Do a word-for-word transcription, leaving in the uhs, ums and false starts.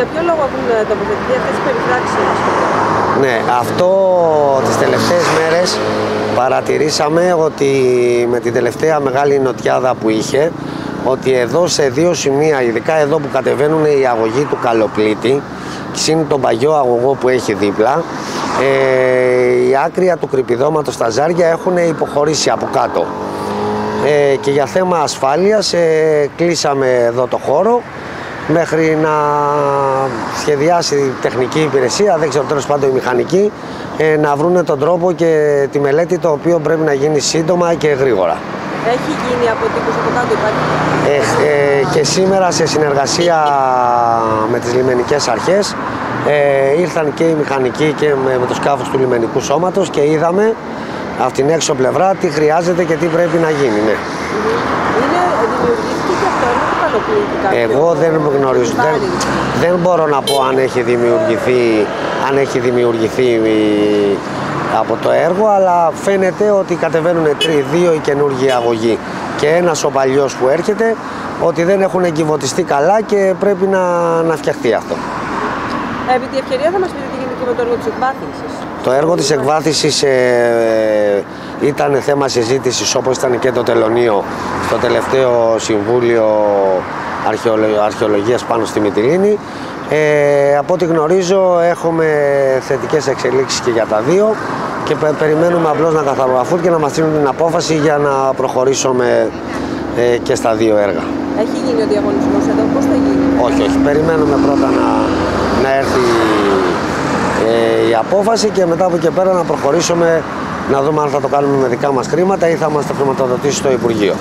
Για ποιο λόγο έχουν τοποθετηθεί αυτές τις περιφράξεις? Ναι, αυτό τις τελευταίες μέρες παρατηρήσαμε ότι με την τελευταία μεγάλη νοτιάδα που είχε, ότι εδώ σε δύο σημεία, ειδικά εδώ που κατεβαίνουν οι αγωγοί του Καλοπλίτη, συν τον παγιό αγωγό που έχει δίπλα, ε, η άκρια του κρυπηδώματος στα Ζάρια έχουν υποχωρήσει από κάτω. Ε, και για θέμα ασφάλειας ε, κλείσαμε εδώ το χώρο, μέχρι να σχεδιάσει η τεχνική υπηρεσία, δεν ξέρω τέλος πάντων η μηχανική, ε, να βρούνε τον τρόπο και τη μελέτη, το οποίο πρέπει να γίνει σύντομα και γρήγορα. Έχει γίνει αποτύπωση από κάτω, υπάρχει. Ε, ε, και σήμερα σε συνεργασία με τις λιμενικές αρχές ε, ήρθαν και οι μηχανικοί και με, με το σκάφος του λιμενικού σώματος και είδαμε από την έξω πλευρά τι χρειάζεται και τι πρέπει να γίνει. Ναι. Εγώ δεν γνωρίζω, δεν, δεν μπορώ να πω αν έχει δημιουργηθεί, αν έχει δημιουργηθεί από το έργο, αλλά φαίνεται ότι κατεβαίνουν τρει, δύο οι καινούργιοι αγωγοί και ένας ο παλιός που έρχεται, ότι δεν έχουν εγκυβωτιστεί καλά και πρέπει να, να φτιαχτεί αυτό. Επί τη ευκαιρία θα μας πείτε τι γίνεται και με το έργο της εκβάθυνσης? Το έργο της εκβάθυνσης ε, ήταν θέμα συζήτησης, όπως ήταν και το τελωνείο στο τελευταίο Συμβούλιο Αρχαιολογίας πάνω στη Μυτιλήνη. Ε, από ό,τι γνωρίζω έχουμε θετικές εξελίξεις και για τα δύο και πε, περιμένουμε απλώς να καθαρογραφούν και να μας δίνουν την απόφαση για να προχωρήσουμε ε, και στα δύο έργα. Έχει γίνει ο διαγωνισμός εδώ, πώς θα γίνει? Όχι, όχι. Περιμένουμε πρώτα να, να έρθει ε, η απόφαση και μετά από εκεί πέρα να προχωρήσουμε, να δούμε αν θα το κάνουμε με δικά μας χρήματα ή θα μας τα χρηματοδοτήσει στο Υπουργείο.